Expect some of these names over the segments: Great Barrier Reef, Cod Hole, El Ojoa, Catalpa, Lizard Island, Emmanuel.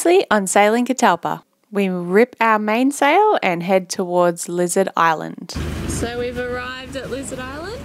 Previously on Sailing Catalpa, we rip our mainsail and head towards Lizard Island. So we've arrived at Lizard Island.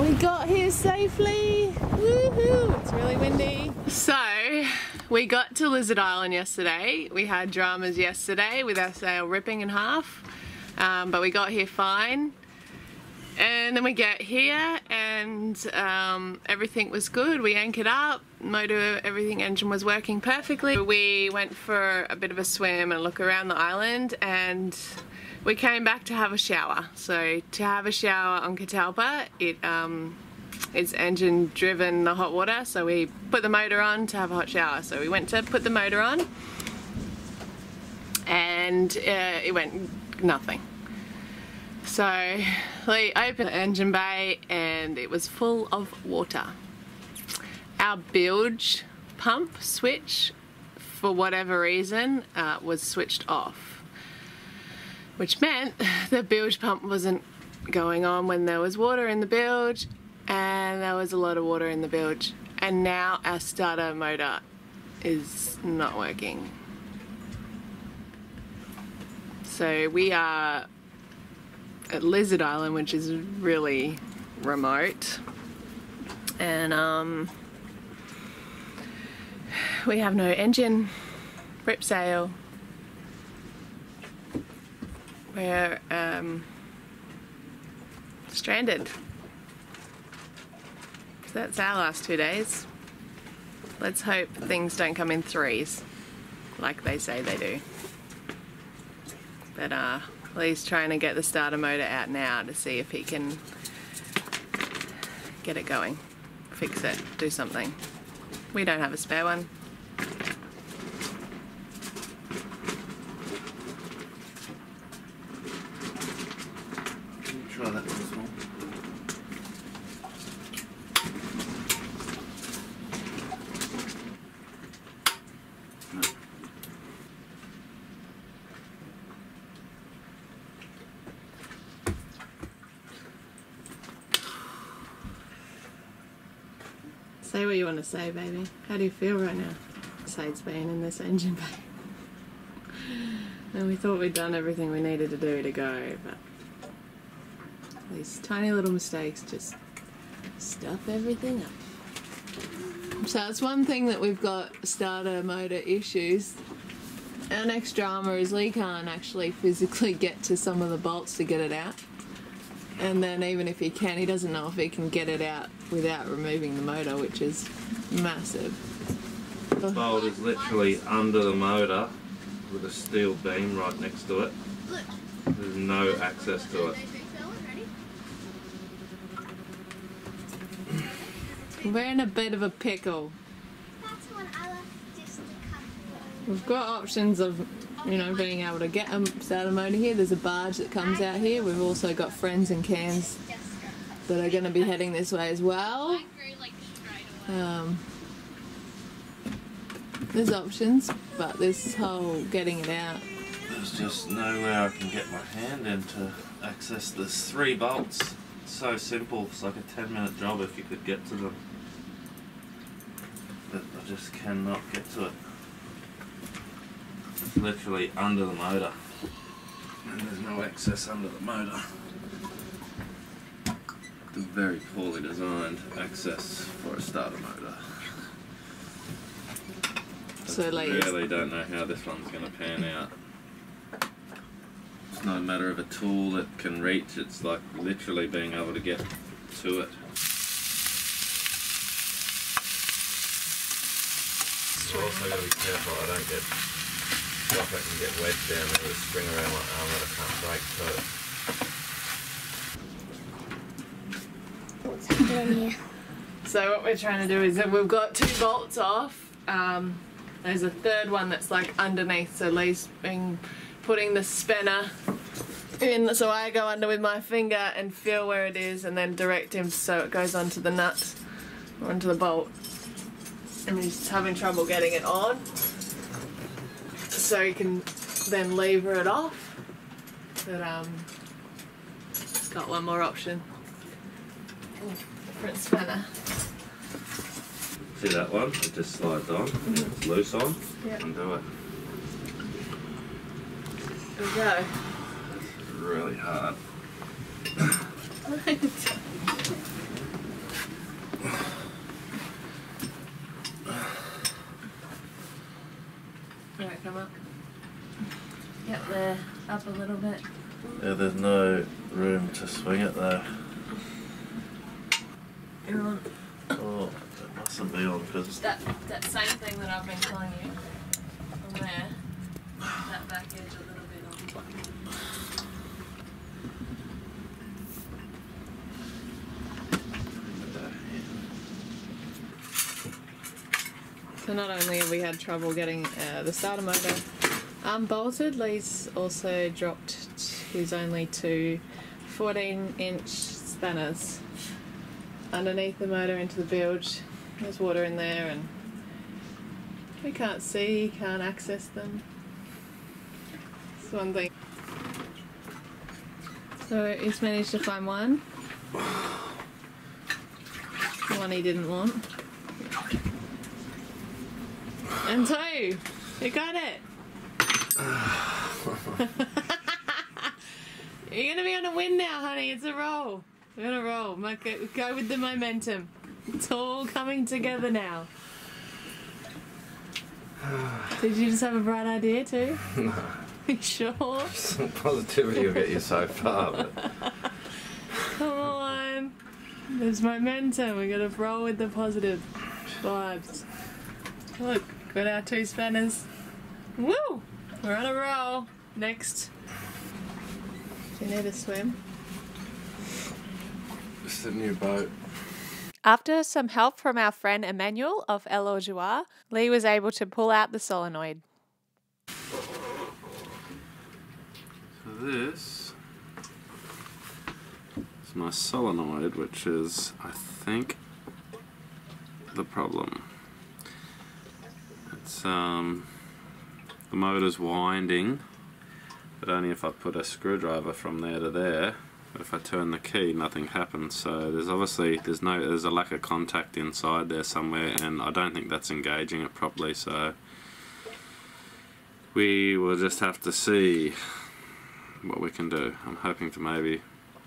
We got here safely. Woohoo! It's really windy. So we got to Lizard Island yesterday. We had dramas yesterday with our sail ripping in half, but we got here fine. And then we get here and everything was good. We anchored up, motor, everything, engine was working perfectly. We went for a bit of a swim and look around the island, and we came back to have a shower. So to have a shower on Catalpa, it's engine driven, the hot water, so we put the motor on to have a hot shower. So we went to put the motor on and it went nothing. So we opened the engine bay and it was full of water. Our bilge pump switch, for whatever reason, was switched off, which meant the bilge pump wasn't going on when there was water in the bilge, and there was a lot of water in the bilge. And now our starter motor is not working. So we are at Lizard Island, which is really remote, and we have no engine, rip sail. We're stranded. So that's our last 2 days. Let's hope things don't come in threes like they say they do. But Lee's trying to get the starter motor out now to see if he can get it going, fix it, do something. We don't have a spare one. Try that this one. Say what you want to say, baby. How do you feel right now? Besides being in this engine bay. And we thought we'd done everything we needed to do to go, but these tiny little mistakes just stuff everything up. So it's one thing that we've got starter motor issues. Our next drama is Lee can't actually physically get to some of the bolts to get it out. And then even if he can, he doesn't know if he can get it out without removing the motor, which is massive. The bolt is literally under the motor with a steel beam right next to it. There's no access to it. We're in a bit of a pickle. We've got options of, you know, being able to get a starter motor here. There's a barge that comes out here. We've also got friends in Cairns that are going to be heading this way as well. There's options, but this whole getting it out, there's just nowhere I can get my hand in to access this. 3 bolts. It's so simple. It's like a 10-minute job if you could get to them. But I just cannot get to it. It's literally under the motor, and there's no access under the motor. The very poorly designed access for a starter motor. So I really don't know how this one's going to pan out. It's no matter of a tool that can reach, it's like literally being able to get to it. So also got to be careful I don't get drop it and get wedged down there with a spring around my arm that I can't break through. What's happening here? So what we're trying to do is that we've got 2 bolts off. There's a third one that's like underneath, so Lee's been putting the spanner in, so I go under with my finger and feel where it is and then direct him so it goes onto the nut, or onto the bolt. And we're just having trouble getting it on. So you can then lever it off, but it's got one more option. Different spanner. See that one? It just slides on, mm-hmm. It's loose on, yep. And do it. There we go. It's really hard. Right, come up. Yep, they're up a little bit. Yeah, there's no room to swing it though. Everyone. Oh, that mustn't be on because... That same thing that I've been telling you, on there, that back edge a little bit on the bottom. So not only have we had trouble getting the starter motor unbolted, Lee's also dropped his only two 14-inch spanners underneath the motor into the bilge. There's water in there and we can't see, can't access them. That's one thing. So he's managed to find one. The one he didn't want. And two! You got it! You're going to be on a win now, honey. It's a roll. We're on a roll. Go with the momentum. It's all coming together now. Did you just have a bright idea too? No. You sure? Positivity will get you so far. But... Come on. There's momentum. We're going to roll with the positive vibes. Look. Got our two spanners. Woo! We're on a roll. Next. Do you need a swim? It's a new boat. After some help from our friend Emmanuel of El Ojoa, Lee was able to pull out the solenoid. So this is my solenoid, which is, I think, the problem. The motor's winding, but only if I put a screwdriver from there to there. But if I turn the key, nothing happens. So there's obviously there's a lack of contact inside there somewhere, and I don't think that's engaging it properly. So we will just have to see what we can do. I'm hoping to maybe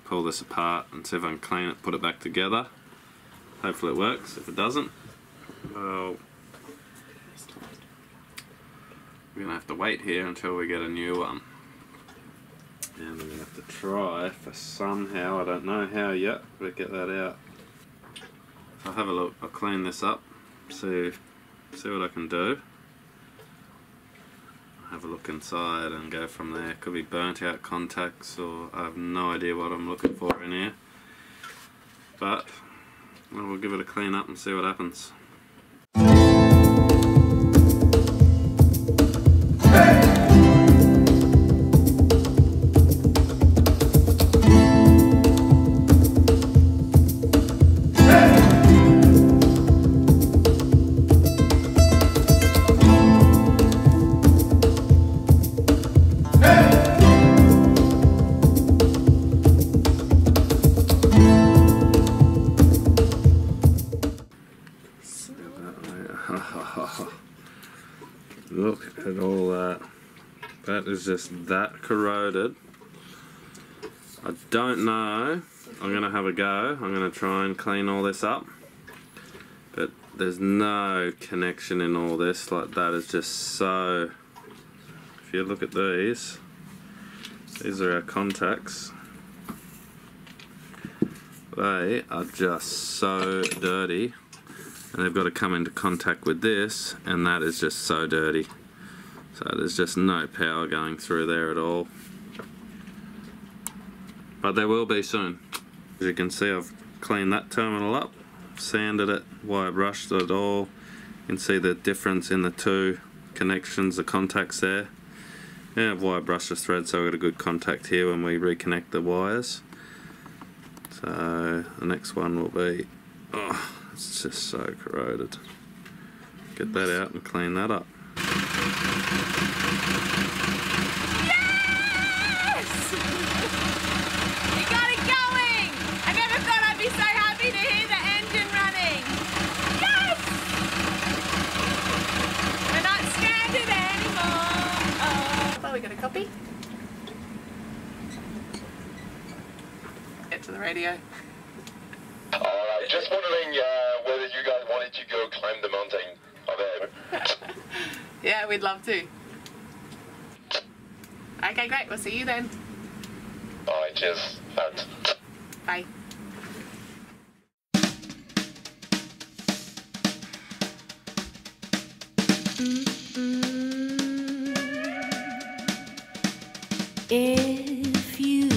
pull this apart and see if I can clean it, put it back together. Hopefully it works. If it doesn't, well. We're going to have to wait here until we get a new one. And we're going to have to try for somehow, I don't know how yet, but get that out. If I have a look, I'll clean this up, see what I can do. I'll have a look inside and go from there. It could be burnt out contacts or I have no idea what I'm looking for in here. But we'll give it a clean up and see what happens. Look at all that. That is just that corroded. I don't know. I'm going to have a go. I'm going to try and clean all this up. But there's no connection in all this. Like that is just so... If you look at these are our contacts. They are just so dirty. And they've got to come into contact with this, and that is just so dirty. So there's just no power going through there at all. But there will be soon. As you can see, I've cleaned that terminal up, sanded it, wire brushed it all. You can see the difference in the two connections, the contacts there. And I've wire brushed the thread so I've got a good contact here when we reconnect the wires. So the next one will be... Oh, it's just so corroded. Get that out and clean that up. Yes! You got it going! I never thought I'd be so happy to hear the engine running. Yes! to the radio. All right, just wondering whether you guys wanted to go climb the mountain over there. Yeah, we'd love to. Okay, great. We'll see you then. All right, cheers. Out. Bye. If you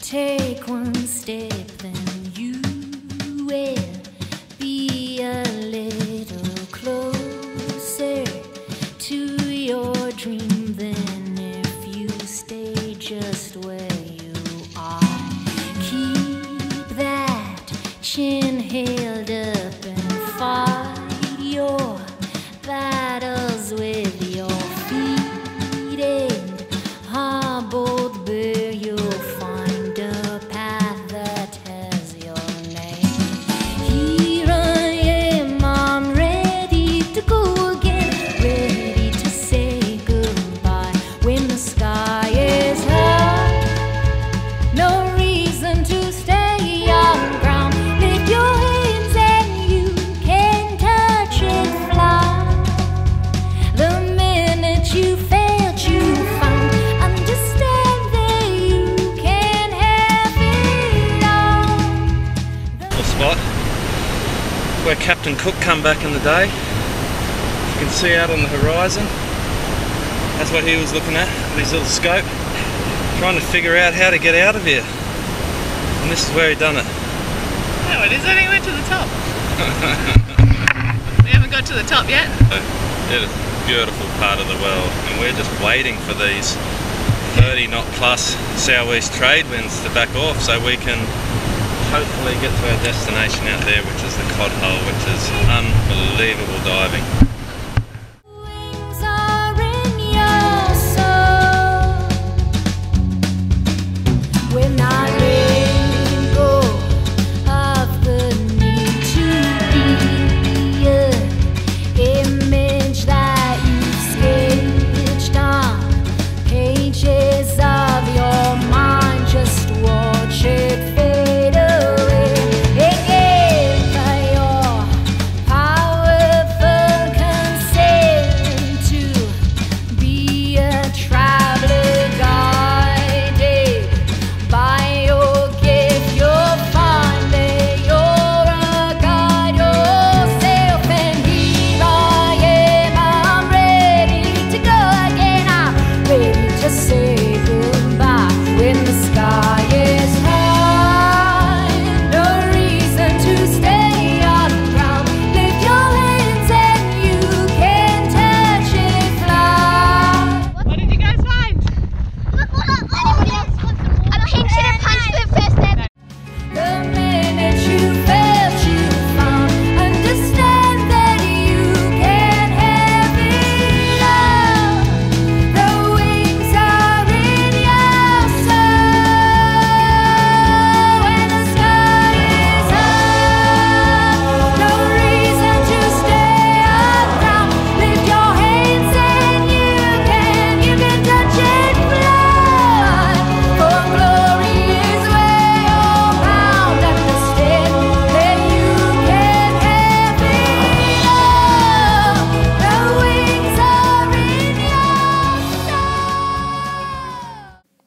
take one step, then you will be a little closer to your dream than if you stay just where you are. Keep that chin held up and fight your battles with your feet and hobbled where you'll find a path that has your name. Here I am, I'm ready to go again, ready to say goodbye when the sky is high. No reason to stay on ground. Lift your hands and you can touch and fly. You failed, you found. Understand that you can have it all. The spot where Captain Cook come back in the day. You can see out on the horizon. That's what he was looking at with his little scope, trying to figure out how to get out of here. And this is where he done it. Oh, it is only went to the top. We haven't got to the top yet. It is a beautiful part of the world, and we're just waiting for these 30-knot plus southeast trade winds to back off so we can hopefully get to our destination out there, which is the Cod Hole, which is unbelievable diving.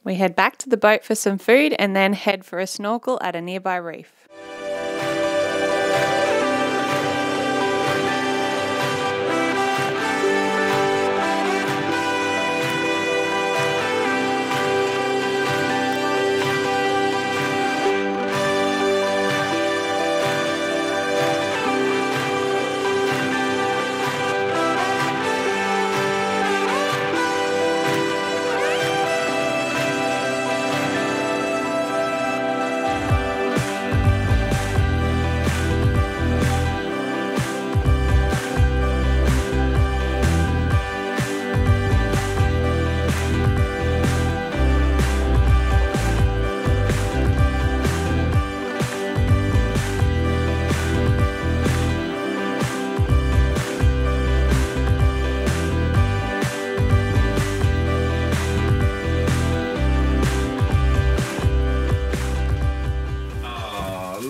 We head back to the boat for some food and then head for a snorkel at a nearby reef.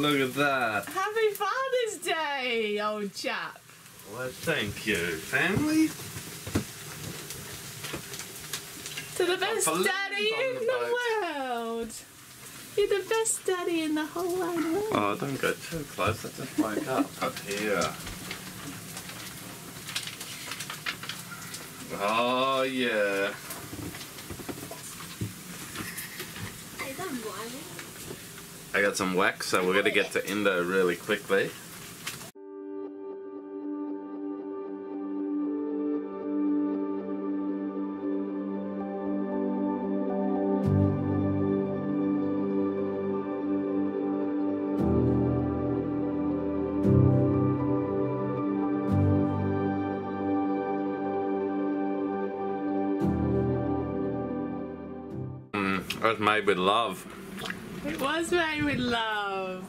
Look at that. Happy Father's Day, old chap. Well, thank you, family. To the best daddy in the world. You're the best daddy in the whole wide world. Oh, don't go too close. I just wake up here. Oh, yeah. I got some wax, so we're going to get to Indo really quickly. It was made with love. It was made with love.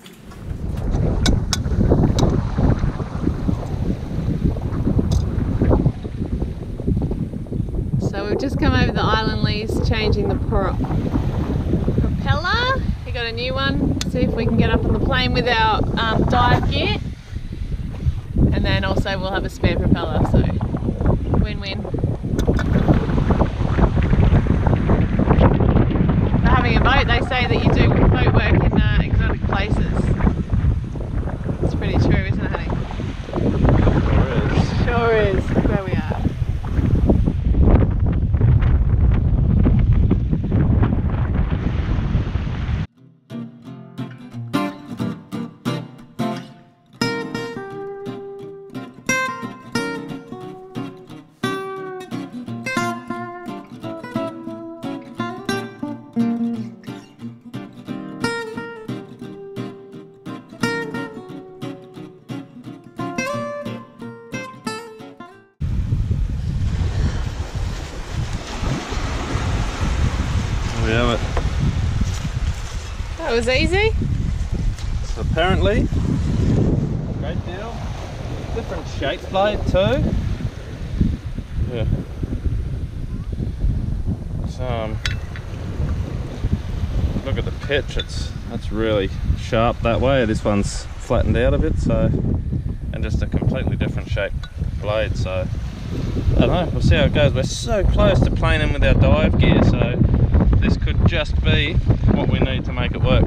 So we've just come over the island, Lee's changing the propeller. We got a new one. See if we can get up on the plane with our dive kit. And then also we'll have a spare propeller, so win-win. Having a boat, they say that you do boat work in exotic places. It's pretty true, isn't it, honey? Sure is. Sure is. Look where we are. It was easy? Apparently. Great deal. Different shape blade too. Yeah. So, look at the pitch, that's really sharp that way. This one's flattened out a bit, so, and just a completely different shape blade, so I don't know, we'll see how it goes. We're so close to planing with our dive gear, so this could just be what we need to make it work,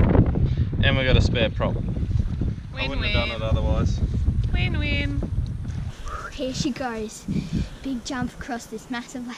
and we've got a spare prop. I wouldn't have done it otherwise. Win-win. Here she goes. Big jump across this massive lake.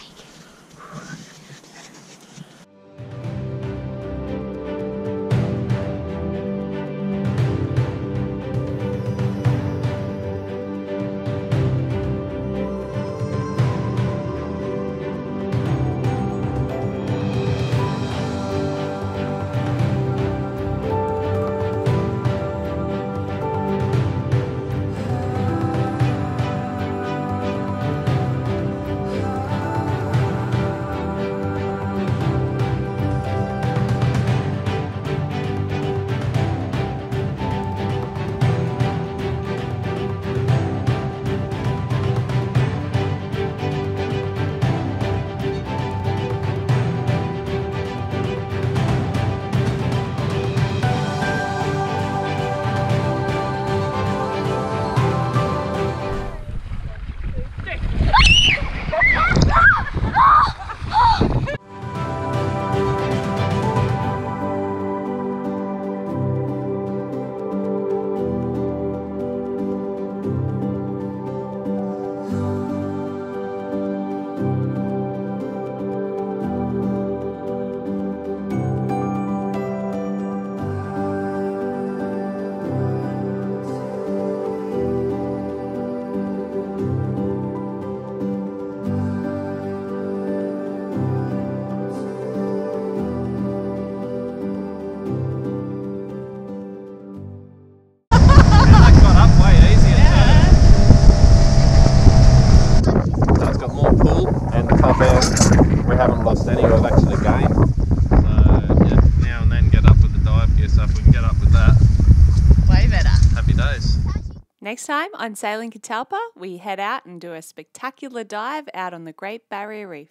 Next time on Sailing Catalpa, we head out and do a spectacular dive out on the Great Barrier Reef.